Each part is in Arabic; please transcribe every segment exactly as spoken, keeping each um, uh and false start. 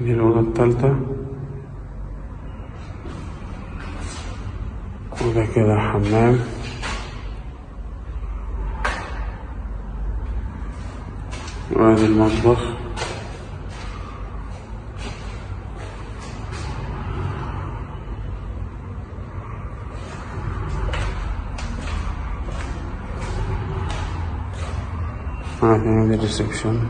دي الأوضة التالتة، وده كده حمام، وادي المطبخ، وعندنا هنا الريسبشن،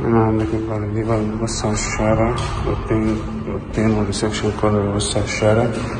هنا عندك البلدي بقى بيبص على الشارع، والتين والريسبشن كله بيبص على الشارع.